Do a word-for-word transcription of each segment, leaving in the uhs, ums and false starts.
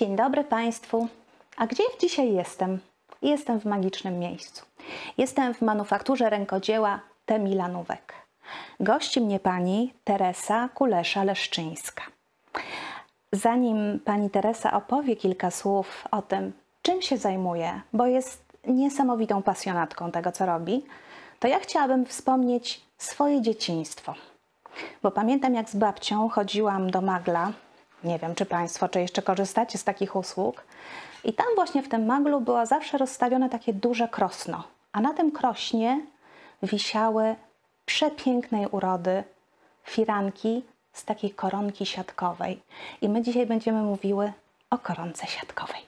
Dzień dobry Państwu. A gdzie dzisiaj jestem? Jestem w magicznym miejscu. Jestem w Manufakturze Rękodzieła T-Milanówek. Gości mnie pani Teresa Kulesza-Leszczyńska. Zanim pani Teresa opowie kilka słów o tym, czym się zajmuje, bo jest niesamowitą pasjonatką tego, co robi, to ja chciałabym wspomnieć swoje dzieciństwo. Bo pamiętam, jak z babcią chodziłam do magla. Nie wiem, czy Państwo, czy jeszcze korzystacie z takich usług. I tam właśnie w tym maglu było zawsze rozstawione takie duże krosno. A na tym krośnie wisiały przepięknej urody firanki z takiej koronki siatkowej. I my dzisiaj będziemy mówiły o koronce siatkowej.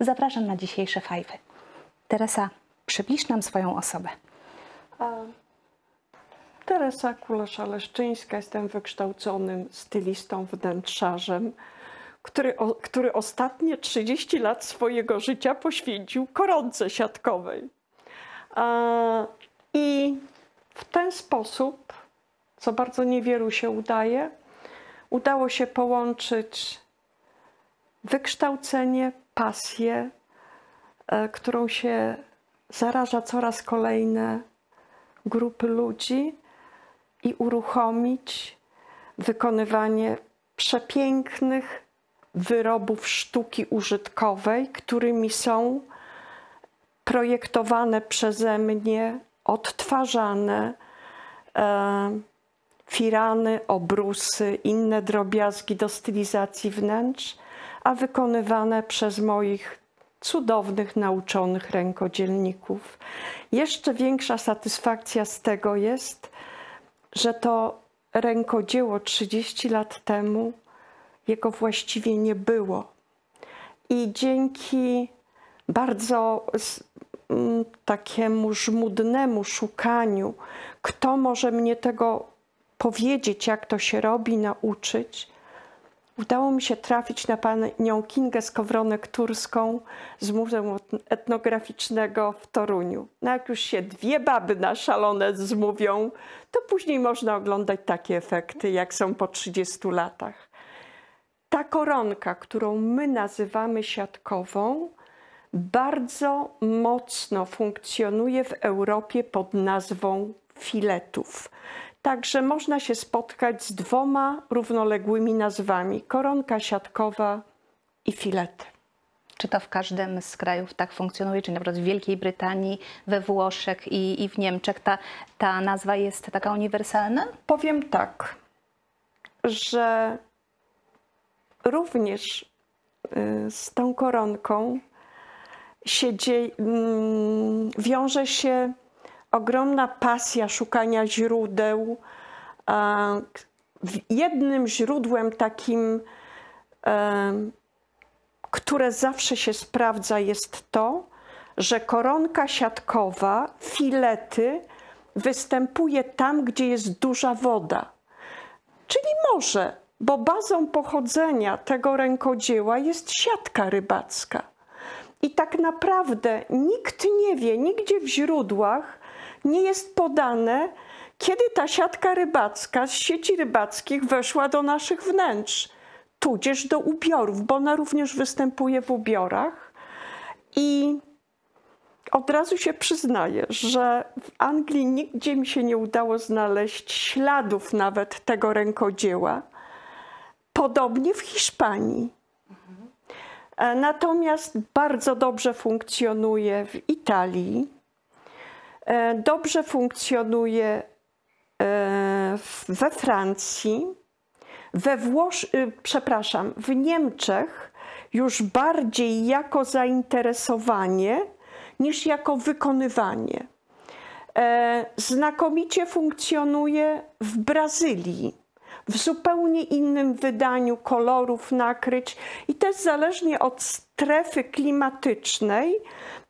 Zapraszam na dzisiejsze fajwy. Teresa, przybliż nam swoją osobę. Teresa Kulesza-Leszczyńska, jestem wykształconym stylistą, wnętrzarzem, który, o, który ostatnie trzydzieści lat swojego życia poświęcił koronce siatkowej. A, I w ten sposób, co bardzo niewielu się udaje, udało się połączyć wykształcenie, pasję, e, którą się zaraża coraz kolejne grupy ludzi, i uruchomić wykonywanie przepięknych wyrobów sztuki użytkowej, którymi są projektowane przeze mnie, odtwarzane e, firany, obrusy, inne drobiazgi do stylizacji wnętrz, a wykonywane przez moich cudownych, nauczonych rękodzielników. Jeszcze większa satysfakcja z tego jest, że to rękodzieło trzydzieści lat temu, jego właściwie nie było. I dzięki bardzo takiemu żmudnemu szukaniu, kto może mnie tego powiedzieć, jak to się robi, nauczyć, udało mi się trafić na panią Kingę Kowronek Turską z Muzeum Etnograficznego w Toruniu. No jak już się dwie baby na szalone zmówią, to później można oglądać takie efekty, jak są po trzydziestu latach. Ta koronka, którą my nazywamy siatkową, bardzo mocno funkcjonuje w Europie pod nazwą filetów. Także można się spotkać z dwoma równoległymi nazwami: koronka siatkowa i filety. Czy to w każdym z krajów tak funkcjonuje? Czy na przykład w Wielkiej Brytanii, we Włoszech i, i w Niemczech ta, ta nazwa jest taka uniwersalna? Powiem tak, że również z tą koronką się dzieje, wiąże się ogromna pasja szukania źródeł. Jednym źródłem takim, które zawsze się sprawdza, jest to, że koronka siatkowa, filety, występuje tam, gdzie jest duża woda. Czyli morze, bo bazą pochodzenia tego rękodzieła jest siatka rybacka. I tak naprawdę nikt nie wie, nigdzie w źródłach nie jest podane, kiedy ta siatka rybacka z sieci rybackich weszła do naszych wnętrz, tudzież do ubiorów, bo ona również występuje w ubiorach. I od razu się przyznaję, że w Anglii nigdzie mi się nie udało znaleźć śladów nawet tego rękodzieła. Podobnie w Hiszpanii. Natomiast bardzo dobrze funkcjonuje w Italii. Dobrze funkcjonuje we Francji, we Włosz... przepraszam, w Niemczech już bardziej jako zainteresowanie niż jako wykonywanie. Znakomicie funkcjonuje w Brazylii, w zupełnie innym wydaniu kolorów, nakryć, i też zależnie od strefy klimatycznej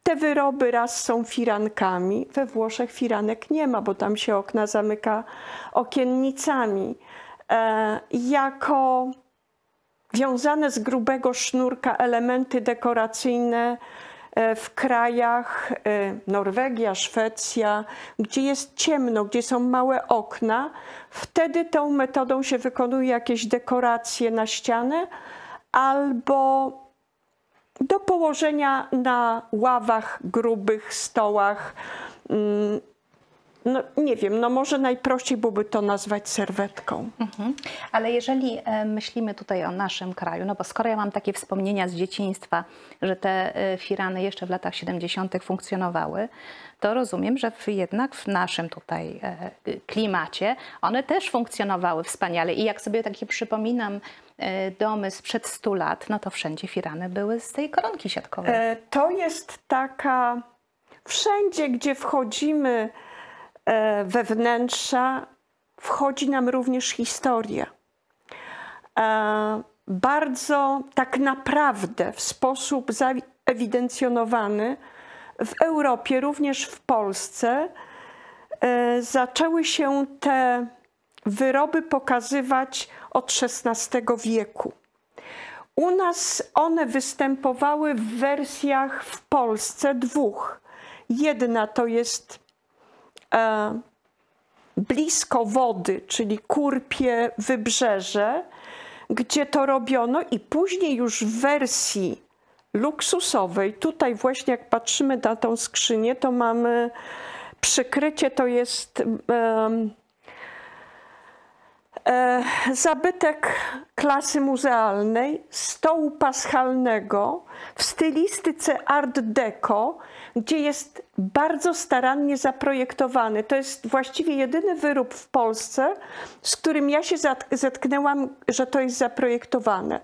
te wyroby raz są firankami. We Włoszech firanek nie ma, bo tam się okna zamyka okiennicami. E, jako wiązane z grubego sznurka elementy dekoracyjne w krajach Norwegia, Szwecja, gdzie jest ciemno, gdzie są małe okna, wtedy tą metodą się wykonuje jakieś dekoracje na ścianę albo do położenia na ławach, grubych stołach. No, nie wiem, no może najprościej byłoby to nazwać serwetką. Mhm. Ale jeżeli myślimy tutaj o naszym kraju, no bo skoro ja mam takie wspomnienia z dzieciństwa, że te firany jeszcze w latach siedemdziesiątych funkcjonowały, to rozumiem, że jednak w naszym tutaj klimacie one też funkcjonowały wspaniale. I jak sobie takie przypominam domy sprzed stu lat, no to wszędzie firany były z tej koronki siatkowej. To jest taka... Wszędzie, gdzie wchodzimy we wnętrza, wchodzi nam również historia. Bardzo tak naprawdę w sposób zaewidencjonowany w Europie, również w Polsce, zaczęły się te wyroby pokazywać od szesnastego wieku. U nas one występowały w wersjach w Polsce dwóch. Jedna to jest e, blisko wody, czyli Kurpie, Wybrzeże, gdzie to robiono, i później już w wersji luksusowej, tutaj właśnie jak patrzymy na tą skrzynię, to mamy przykrycie, to jest e, e, zabytek klasy muzealnej, stołu paschalnego w stylistyce art deco, gdzie jest bardzo starannie zaprojektowany. To jest właściwie jedyny wyrób w Polsce, z którym ja się zetknęłam, że to jest zaprojektowane.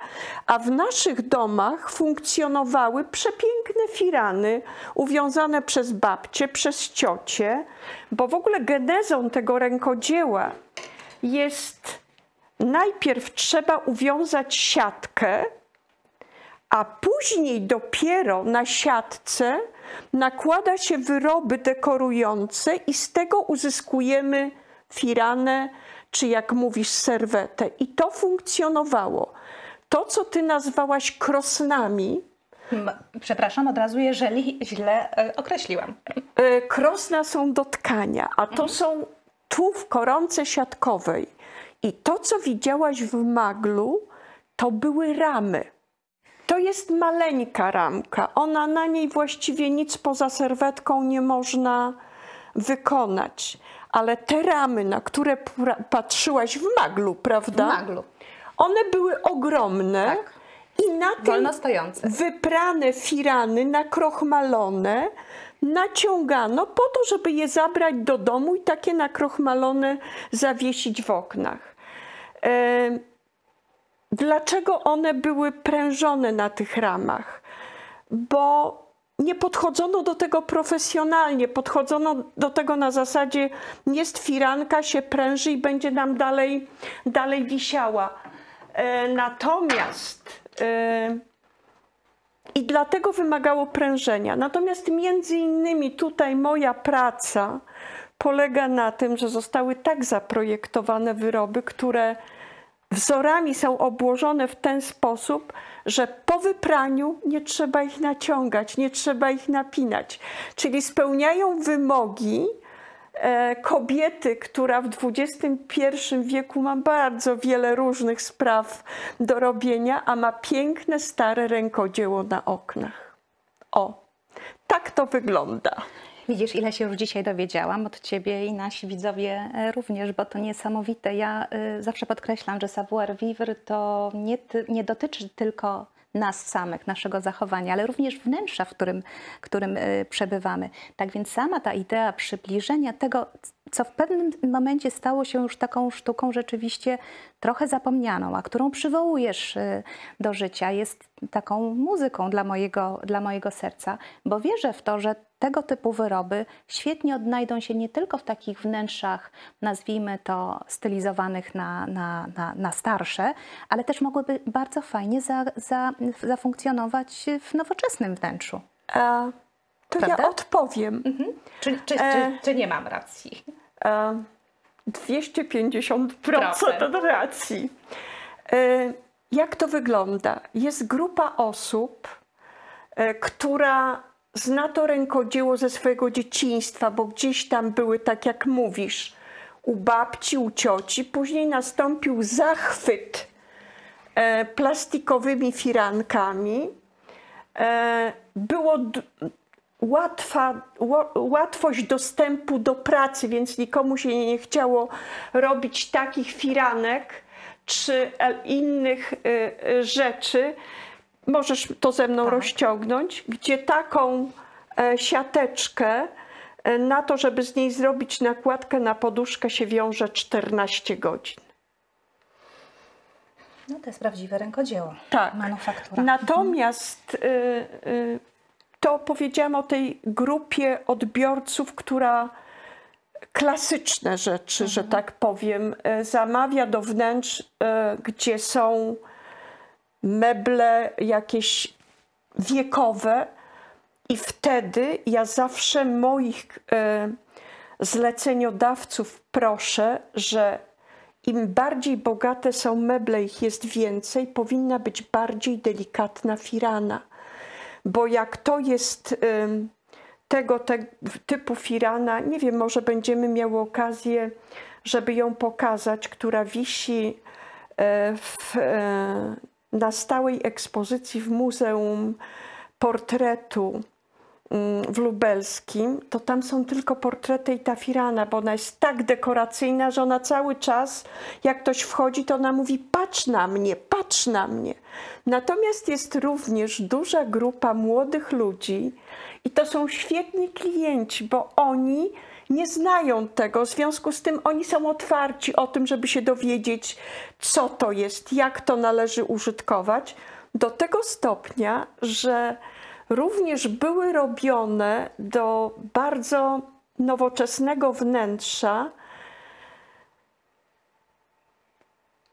A w naszych domach funkcjonowały przepiękne firany uwiązane przez babcie, przez ciocie, bo w ogóle genezą tego rękodzieła jest: najpierw trzeba uwiązać siatkę, a później dopiero na siatce nakłada się wyroby dekorujące i z tego uzyskujemy firanę, czy jak mówisz, serwetę. I to funkcjonowało. To, co ty nazwałaś krosnami... Przepraszam od razu, jeżeli źle określiłam. Krosna są do tkania, a to są tu w koronce siatkowej. I to, co widziałaś w maglu, to były ramy. To jest maleńka ramka, ona na niej właściwie nic poza serwetką nie można wykonać. Ale te ramy, na które patrzyłaś w maglu, prawda? W maglu. One były ogromne, tak. I na tym wyprane firany, nakrochmalone, naciągano po to, żeby je zabrać do domu i takie nakrochmalone zawiesić w oknach. Y Dlaczego one były prężone na tych ramach? Bo nie podchodzono do tego profesjonalnie, podchodzono do tego na zasadzie: jest firanka, się pręży i będzie nam dalej, dalej wisiała. E, natomiast e, i dlatego wymagało prężenia. Natomiast między innymi tutaj moja praca polega na tym, że zostały tak zaprojektowane wyroby, które wzorami są obłożone w ten sposób, że po wypraniu nie trzeba ich naciągać, nie trzeba ich napinać. Czyli spełniają wymogi e, kobiety, która w dwudziestym pierwszym wieku ma bardzo wiele różnych spraw do robienia, a ma piękne, stare rękodzieło na oknach. O, tak to wygląda. Widzisz, ile się już dzisiaj dowiedziałam od ciebie i nasi widzowie również, bo to niesamowite. Ja y, zawsze podkreślam, że savoir vivre to nie, nie dotyczy tylko nas samych, naszego zachowania, ale również wnętrza, w którym, którym y, przebywamy. Tak więc sama ta idea przybliżenia tego, co w pewnym momencie stało się już taką sztuką rzeczywiście trochę zapomnianą, a którą przywołujesz y, do życia, jest taką muzyką dla mojego, dla mojego serca, bo wierzę w to, że tego typu wyroby świetnie odnajdą się nie tylko w takich wnętrzach, nazwijmy to, stylizowanych na, na, na, na starsze, ale też mogłyby bardzo fajnie za, za, zafunkcjonować w nowoczesnym wnętrzu. E, to Prawda? ja odpowiem. Mhm. Czy, czy, czy, e, czy nie mam racji? E, dwieście pięćdziesiąt procent racji. E, jak to wygląda? Jest grupa osób, e, która zna to rękodzieło ze swojego dzieciństwa, bo gdzieś tam były, tak jak mówisz, u babci, u cioci. Później nastąpił zachwyt plastikowymi firankami. było łatwa, łatwość dostępu do pracy, więc nikomu się nie chciało robić takich firanek czy innych rzeczy. Możesz to ze mną tak. rozciągnąć, gdzie taką siateczkę na to, żeby z niej zrobić nakładkę na poduszkę, się wiąże czternaście godzin. No to jest prawdziwe rękodzieło, tak. manufaktura. Natomiast y, y, to powiedziałam o tej grupie odbiorców, która klasyczne rzeczy, mhm. że tak powiem, y, zamawia do wnętrz, y, gdzie są meble jakieś wiekowe. I wtedy ja zawsze moich y, zleceniodawców proszę, że im bardziej bogate są meble, ich jest więcej, powinna być bardziej delikatna firana. Bo jak to jest y, tego te, typu firana, nie wiem, może będziemy miały okazję, żeby ją pokazać, która wisi y, w, y, na stałej ekspozycji w Muzeum Portretu w Lubelskim, to tam są tylko portrety i ta firana, bo ona jest tak dekoracyjna, że ona cały czas, jak ktoś wchodzi, to ona mówi: patrz na mnie, patrz na mnie. Natomiast jest również duża grupa młodych ludzi i to są świetni klienci, bo oni nie znają tego, w związku z tym oni są otwarci o tym, żeby się dowiedzieć, co to jest, jak to należy użytkować, do tego stopnia, że również były robione do bardzo nowoczesnego wnętrza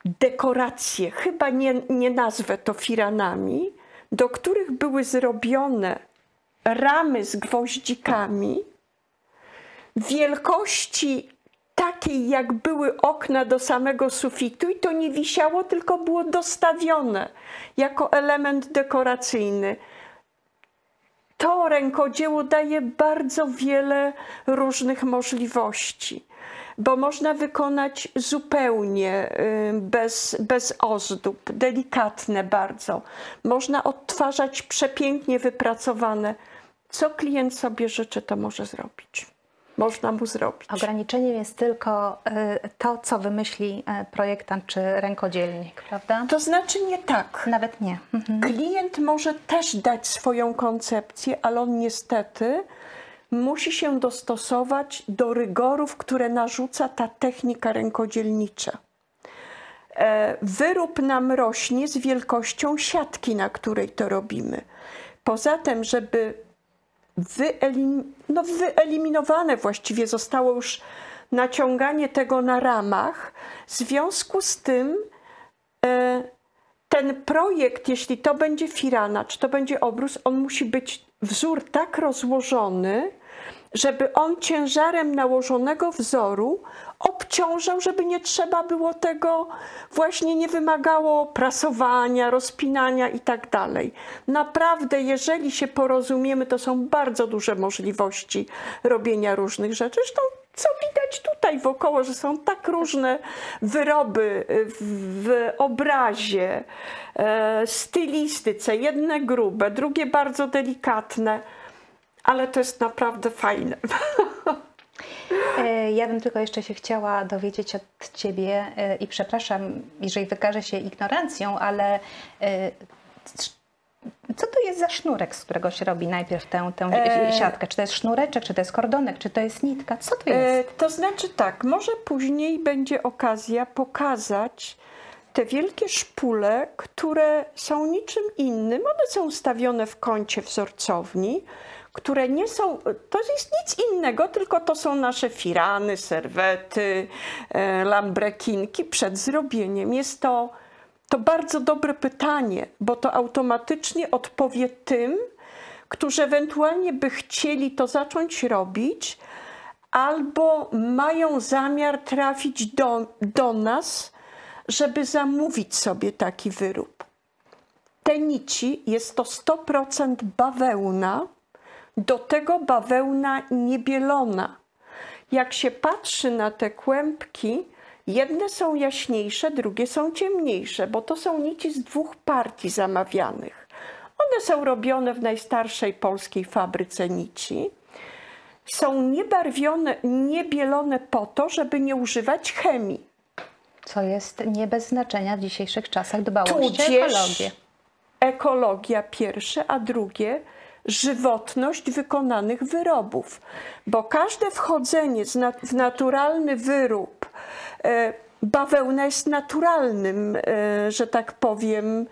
dekoracje, chyba nie, nie nazwę to firanami, do których były zrobione ramy z gwoździkami wielkości takiej, jak były okna do samego sufitu, i to nie wisiało, tylko było dostawione jako element dekoracyjny. To rękodzieło daje bardzo wiele różnych możliwości, bo można wykonać zupełnie bez, bez ozdób, delikatne bardzo. Można odtwarzać przepięknie wypracowane. Co klient sobie życzy, to może zrobić. Można mu zrobić. Ograniczeniem jest tylko to, co wymyśli projektant czy rękodzielnik, prawda? To znaczy nie tak. Nawet nie. Mhm. Klient może też dać swoją koncepcję, ale on niestety musi się dostosować do rygorów, które narzuca ta technika rękodzielnicza. Wyrób nam rośnie z wielkością siatki, na której to robimy. Poza tym, żeby Wyelim no, wyeliminowane właściwie zostało już naciąganie tego na ramach. W związku z tym e, ten projekt, jeśli to będzie firana, czy to będzie obrus, on musi być wzór tak rozłożony, żeby on ciężarem nałożonego wzoru obciążał, żeby nie trzeba było tego, właśnie nie wymagało prasowania, rozpinania i tak dalej. Naprawdę, jeżeli się porozumiemy, to są bardzo duże możliwości robienia różnych rzeczy. Zresztą, co widać tutaj wokoło, że są tak różne wyroby w obrazie, stylistyce, jedne grube, drugie bardzo delikatne. Ale to jest naprawdę fajne. Ja bym tylko jeszcze się chciała dowiedzieć od Ciebie i przepraszam, jeżeli wykaże się ignorancją, ale co to jest za sznurek, z którego się robi najpierw tę, tę e... siatkę? Czy to jest sznureczek, czy to jest kordonek, czy to jest nitka? Co to jest? E, to znaczy tak, może później będzie okazja pokazać te wielkie szpule, które są niczym innym. One są ustawione w kącie wzorcowni, które nie są, to jest nic innego, tylko to są nasze firany, serwety, lambrekinki przed zrobieniem. Jest to, to bardzo dobre pytanie, bo to automatycznie odpowie tym, którzy ewentualnie by chcieli to zacząć robić, albo mają zamiar trafić do, do nas, żeby zamówić sobie taki wyrób. Te nici, jest to sto procent bawełna, do tego bawełna niebielona. Jak się patrzy na te kłębki, jedne są jaśniejsze, drugie są ciemniejsze, bo to są nici z dwóch partii zamawianych. One są robione w najstarszej polskiej fabryce nici. Są niebarwione, niebielone po to, żeby nie używać chemii. Co jest nie bez znaczenia w dzisiejszych czasach, dbałość o ekologię. Ekologia pierwsze, a drugie żywotność wykonanych wyrobów. Bo każde wchodzenie w naturalny wyrób, bawełna jest naturalnym, że tak powiem,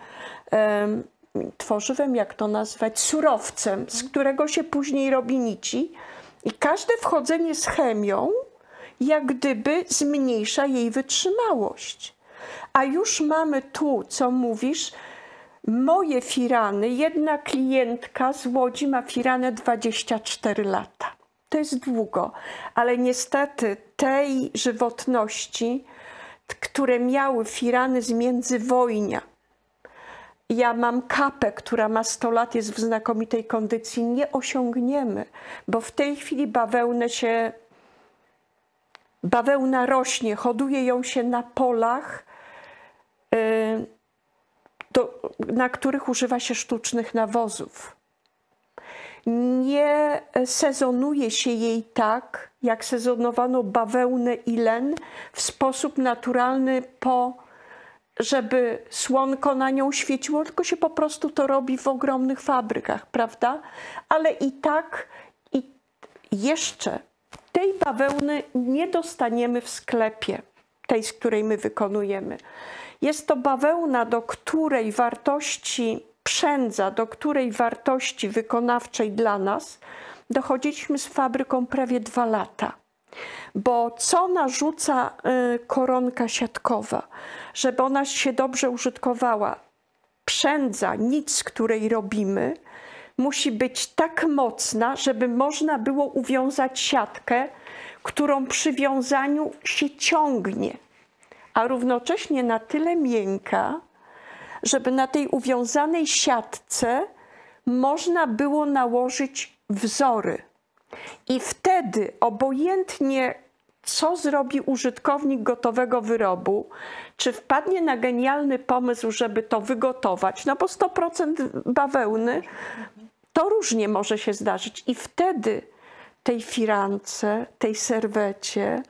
tworzywem, jak to nazwać, surowcem, z którego się później robi nici. I każde wchodzenie z chemią jak gdyby zmniejsza jej wytrzymałość. A już mamy tu, co mówisz, moje firany. Jedna klientka z Łodzi ma firanę dwadzieścia cztery lata. To jest długo, ale niestety tej żywotności, które miały firany z międzywojnia. Ja mam kapę, która ma sto lat, jest w znakomitej kondycji. Nie osiągniemy, bo w tej chwili bawełnę się... Bawełna rośnie, hoduje ją się na polach, do, na których używa się sztucznych nawozów. Nie sezonuje się jej tak, jak sezonowano bawełnę i len w sposób naturalny, po, żeby słonko na nią świeciło, tylko się po prostu to robi w ogromnych fabrykach, prawda? Ale i tak i jeszcze... Tej bawełny nie dostaniemy w sklepie, tej, z której my wykonujemy. Jest to bawełna, do której wartości przędza, do której wartości wykonawczej dla nas dochodziliśmy z fabryką prawie dwa lata. Bo co narzuca koronka siatkowa? Żeby ona się dobrze użytkowała, przędza, nic, z której robimy, musi być tak mocna, żeby można było uwiązać siatkę, którą przy wiązaniu się ciągnie, a równocześnie na tyle miękka, żeby na tej uwiązanej siatce można było nałożyć wzory. I wtedy obojętnie co zrobi użytkownik gotowego wyrobu, czy wpadnie na genialny pomysł, żeby to wygotować, no bo sto procent bawełny, to różnie może się zdarzyć. I wtedy tej firance, tej serwecie,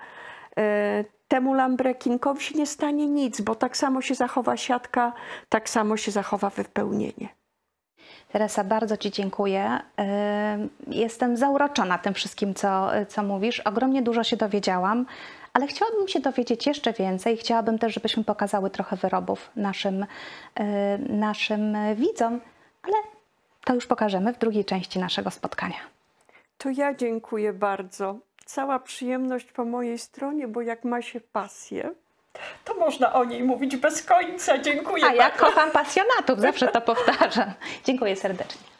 temu lambrekinkowi się nie stanie nic, bo tak samo się zachowa siatka, tak samo się zachowa wypełnienie. Teresa, bardzo Ci dziękuję. Jestem zauroczona tym wszystkim, co, co mówisz. Ogromnie dużo się dowiedziałam, ale chciałabym się dowiedzieć jeszcze więcej. Chciałabym też, żebyśmy pokazały trochę wyrobów naszym, naszym widzom, ale to już pokażemy w drugiej części naszego spotkania. To ja dziękuję bardzo. Cała przyjemność po mojej stronie, bo jak ma się pasję, to można o niej mówić bez końca. Dziękuję. A ja kocham pasjonatów, zawsze to powtarzam. Dziękuję serdecznie.